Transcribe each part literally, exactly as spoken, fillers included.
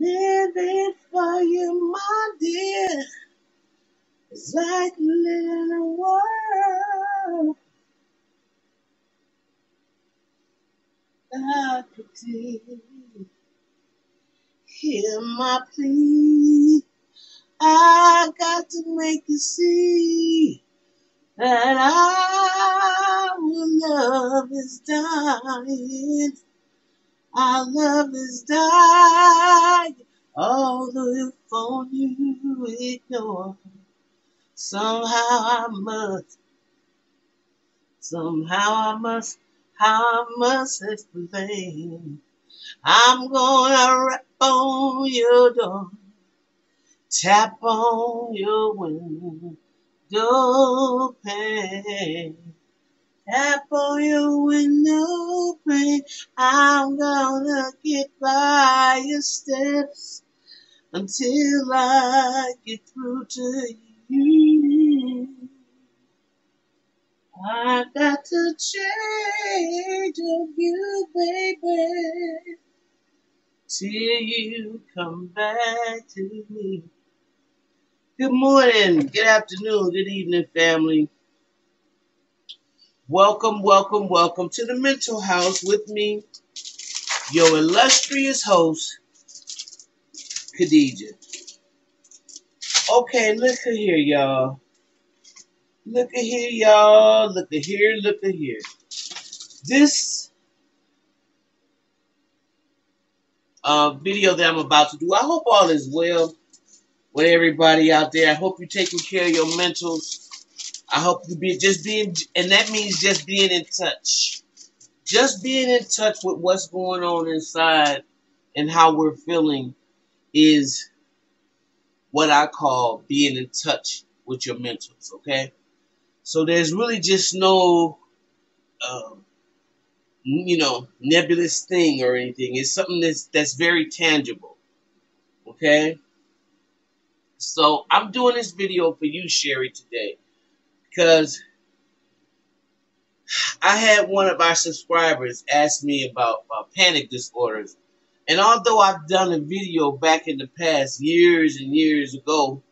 Living for you, my dear, it's like living in a world I could be. Hear my plea, I got to make you see that our love is dying. Our love is dying, although if only you ignore. Somehow I must, somehow I must, how I must explain. I'm gonna rap on your door, tap on your window pane. Tap on your window pane. I'm gonna get by your steps until I get through to you. I got to change of you, baby, till you come back to me. Good morning, good afternoon, good evening, family. Welcome, welcome, welcome to the Mental House with me, your illustrious host, Khadijah. Okay, look at here, y'all. Look at here, y'all. Look at here, look at here. This uh, video that I'm about to do, I hope all is well with everybody out there. I hope you're taking care of your mental. I hope you be just being, and that means just being in touch. Just being in touch with what's going on inside and how we're feeling is what I call being in touch with your mentals, okay? So there's really just no, um, you know, nebulous thing or anything. It's something that's, that's very tangible, okay? So I'm doing this video for you, Sherry, today. Because I had one of our subscribers ask me about, about panic disorders. And although I've done a video back in the past years and years ago,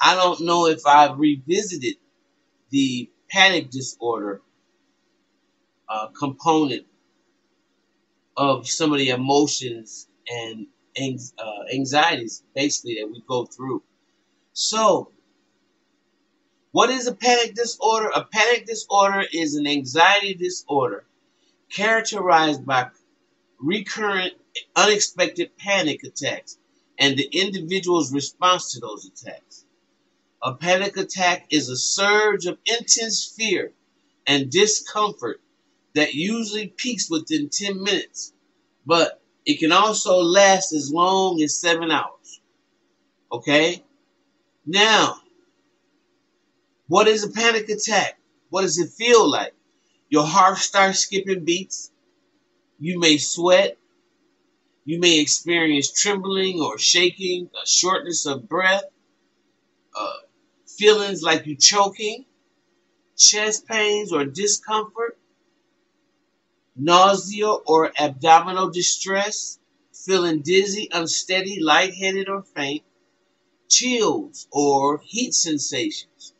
I don't know if I've revisited the panic disorder uh, component of some of the emotions and uh, anxieties, basically, that we go through. So what is a panic disorder? A panic disorder is an anxiety disorder characterized by recurrent, unexpected panic attacks and the individual's response to those attacks. A panic attack is a surge of intense fear and discomfort that usually peaks within ten minutes, but it can also last as long as seven hours. Okay? Now, what is a panic attack? What does it feel like? Your heart starts skipping beats. You may sweat. You may experience trembling or shaking, a shortness of breath, uh, feelings like you're choking, chest pains or discomfort, nausea or abdominal distress, feeling dizzy, unsteady, lightheaded or faint, chills or heat sensations.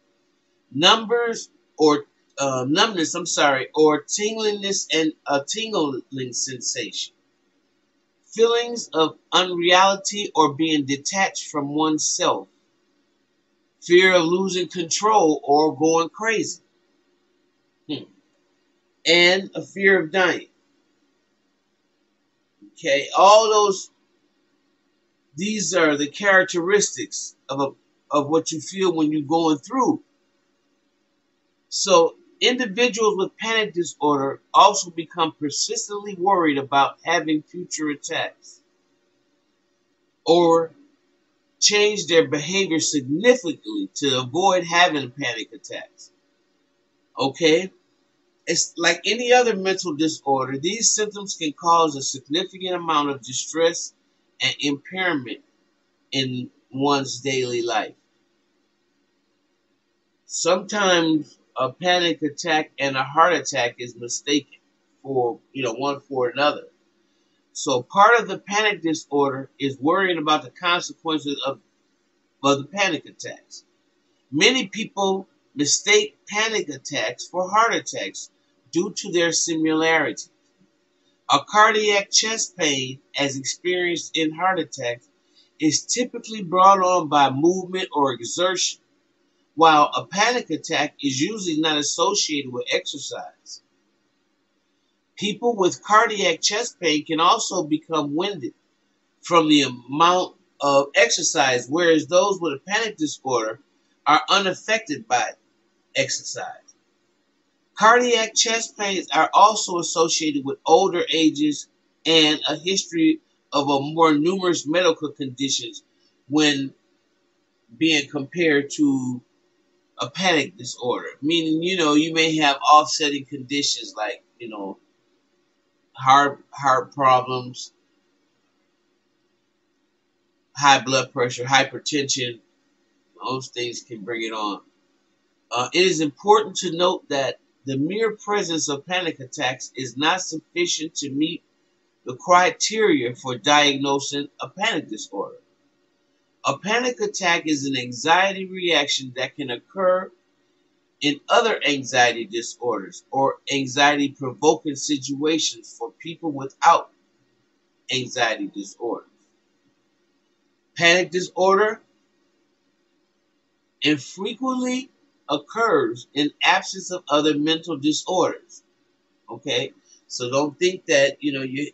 Numbers or uh, numbness, I'm sorry, or tinglingness and a tingling sensation. Feelings of unreality or being detached from oneself. Fear of losing control or going crazy. Hmm. And a fear of dying. Okay, all those, these are the characteristics of, a, of what you feel when you're going through. So individuals with panic disorder also become persistently worried about having future attacks or change their behavior significantly to avoid having panic attacks. Okay? It's like any other mental disorder, these symptoms can cause a significant amount of distress and impairment in one's daily life. Sometimes a panic attack and a heart attack is mistaken for, you know, one for another. So part of the panic disorder is worrying about the consequences of, of the panic attacks. Many people mistake panic attacks for heart attacks due to their similarity. A cardiac chest pain, as experienced in heart attacks, is typically brought on by movement or exertion, while a panic attack is usually not associated with exercise. People with cardiac chest pain can also become winded from the amount of exercise, whereas those with a panic disorder are unaffected by exercise. Cardiac chest pains are also associated with older ages and a history of a more numerous medical conditions when being compared to a panic disorder. Meaning, you know, you may have offsetting conditions like, you know, heart heart problems, high blood pressure, hypertension. Those things can bring it on. Uh, it is important to note that the mere presence of panic attacks is not sufficient to meet the criteria for diagnosing a panic disorder. A panic attack is an anxiety reaction that can occur in other anxiety disorders or anxiety-provoking situations for people without anxiety disorders. Panic disorder infrequently occurs in absence of other mental disorders. Okay, so don't think that, you know, you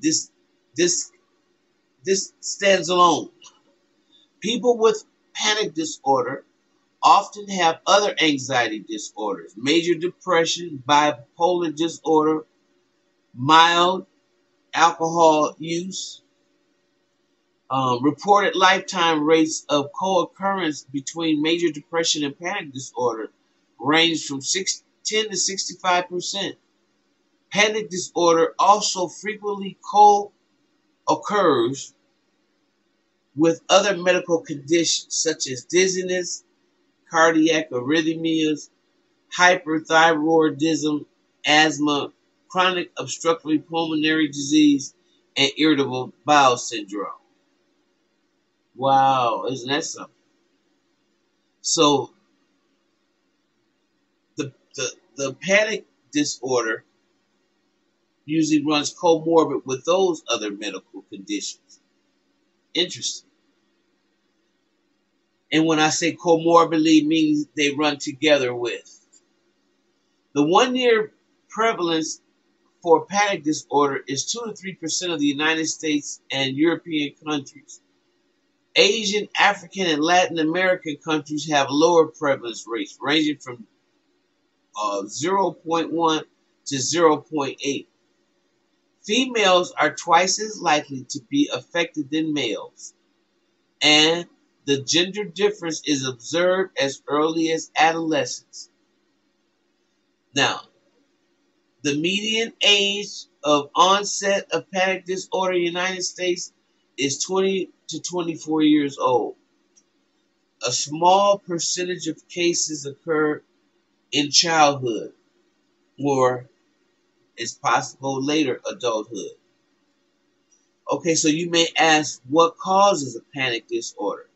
this this this stands alone. People with panic disorder often have other anxiety disorders, major depression, bipolar disorder, mild alcohol use. Um, reported lifetime rates of co-occurrence between major depression and panic disorder range from ten to sixty-five percent. Panic disorder also frequently co-occurs with other medical conditions such as dizziness, cardiac arrhythmias, hyperthyroidism, asthma, chronic obstructive pulmonary disease, and irritable bowel syndrome. Wow, isn't that something? So, the, the, the panic disorder usually runs comorbid with those other medical conditions. Interesting. And when I say comorbidly, means they run together with. The one-year prevalence for panic disorder is two to three percent of the United States and European countries. Asian, African, and Latin American countries have lower prevalence rates, ranging from uh, zero point one to zero point eight. Females are twice as likely to be affected than males, and the gender difference is observed as early as adolescence. Now, the median age of onset of panic disorder in the United States is twenty to twenty-four years old. A small percentage of cases occur in childhood, or it's possible later adulthood. Okay, so you may ask, what causes a panic disorder?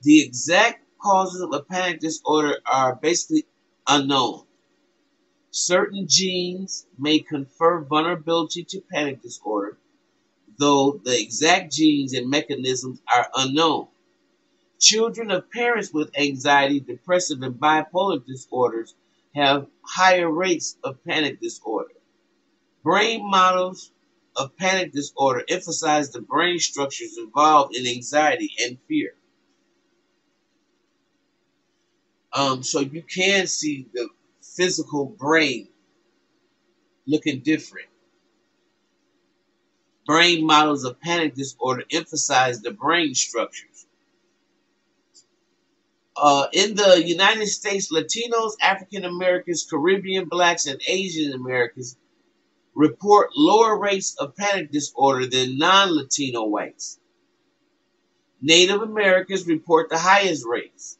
The exact causes of a panic disorder are basically unknown. Certain genes may confer vulnerability to panic disorder, though the exact genes and mechanisms are unknown. Children of parents with anxiety, depressive, and bipolar disorders have higher rates of panic disorder. Brain models of panic disorder emphasize the brain structures involved in anxiety and fear. Um, so you can see the physical brain looking different. Brain models of panic disorder emphasize the brain structures. Uh, in the United States, Latinos, African Americans, Caribbean blacks, and Asian Americans report lower rates of panic disorder than non-Latino whites. Native Americans report the highest rates.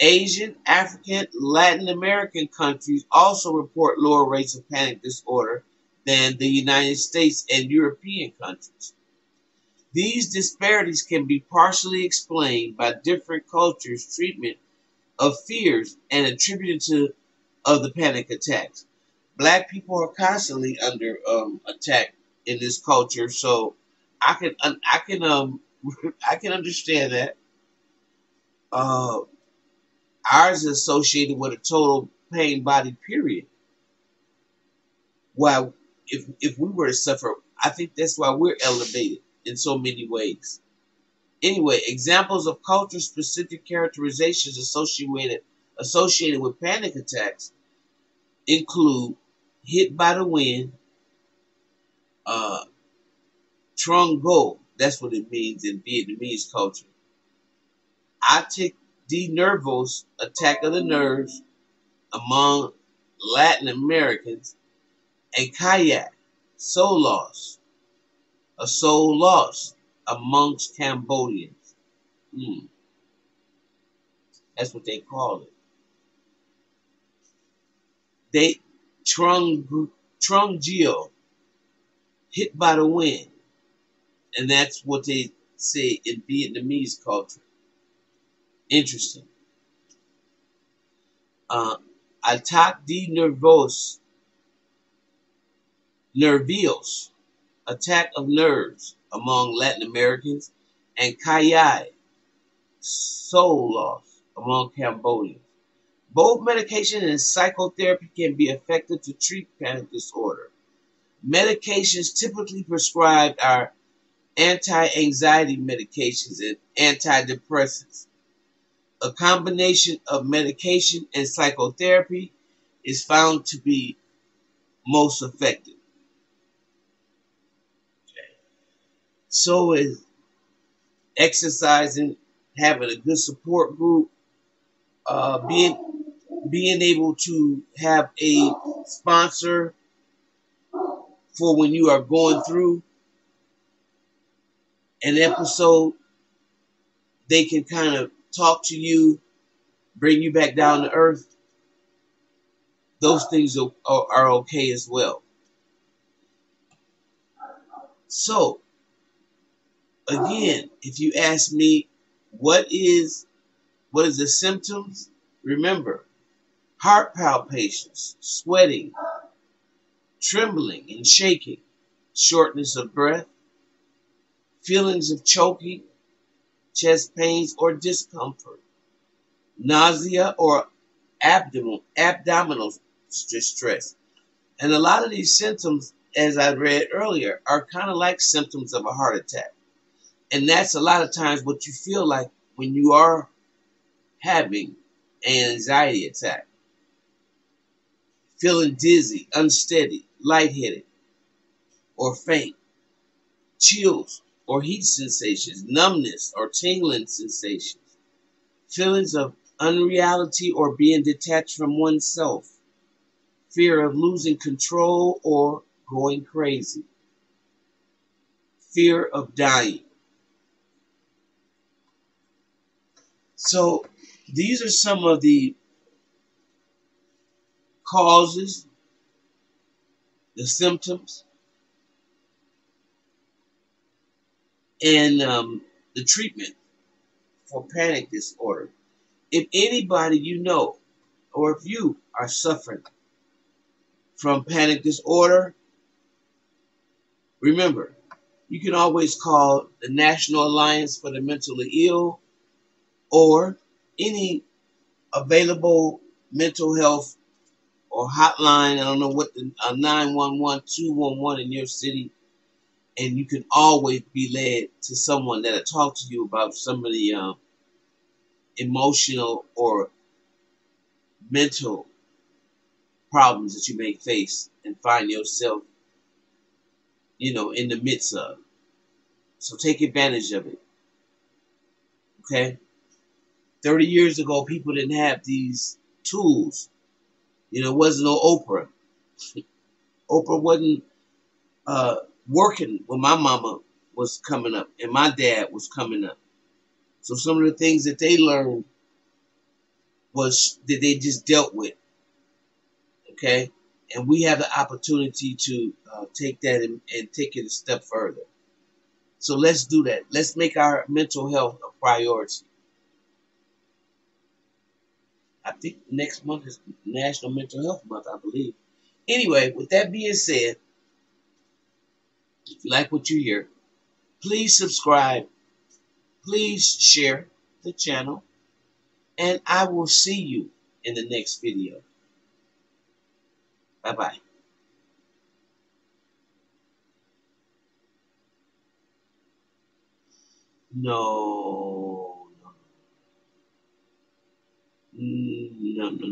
Asian, African, Latin American countries also report lower rates of panic disorder than the United States and European countries. These disparities can be partially explained by different cultures' treatment of fears and attributed to of the panic attacks. Black people are constantly under um, attack in this culture, so I can I can um I can understand that. Uh, ours is associated with a total pain body period. Why, if if we were to suffer, I think that's why we're elevated in so many ways. Anyway, examples of culture-specific characterizations associated associated with panic attacks include hit by the wind, uh, Trúng Gió, that's what it means in Vietnamese culture, Ataque de nervios, attack of the nerves, among Latin Americans, and kayak, soul loss, a soul loss amongst Cambodians. Mm. That's what they call it. They Trúng Gió, hit by the wind, and that's what they say in Vietnamese culture. Interesting. Uh, Ataque de nervios, nervios, attack of nerves among Latin Americans, and kayak, soul loss among Cambodians. Both medication and psychotherapy can be effective to treat panic disorder. Medications typically prescribed are anti-anxiety medications and antidepressants. A combination of medication and psychotherapy is found to be most effective. So is exercising, having a good support group, uh, being being able to have a sponsor for when you are going through an episode. They can kind of talk to you, bring you back down to earth. Those things are, are, are okay as well. So, again, if you ask me, what is, what is the symptoms? Remember, heart palpitations, sweating, trembling and shaking, shortness of breath, feelings of choking, chest pains or discomfort, nausea or abdominal, abdominal distress. And a lot of these symptoms, as I read earlier, are kind of like symptoms of a heart attack. And that's a lot of times what you feel like when you are having an anxiety attack. Feeling dizzy, unsteady, lightheaded, or faint, chills or heat sensations, numbness or tingling sensations, feelings of unreality or being detached from oneself, fear of losing control or going crazy, fear of dying. So these are some of the causes, the symptoms, and um, the treatment for panic disorder. If anybody you know, or if you are suffering from panic disorder, remember, you can always call the National Alliance for the Mentally Ill or any available mental health or hotline. I don't know what the uh, nine one one, two one one in your city, and you can always be led to someone that'll talk to you about some of the um, emotional or mental problems that you may face and find yourself, you know, in the midst of. So take advantage of it. Okay? thirty years ago, people didn't have these tools. You know, it wasn't no Oprah. Oprah wasn't uh, working when my mama was coming up and my dad was coming up. So some of the things that they learned was that they just dealt with. Okay? And we have the opportunity to uh, take that and, and take it a step further. So let's do that. Let's make our mental health a priority. I think next month is National Mental Health Month, I believe. Anyway, with that being said, if you like what you hear, please subscribe. Please share the channel. And I will see you in the next video. Bye-bye. No. No. No, no, no.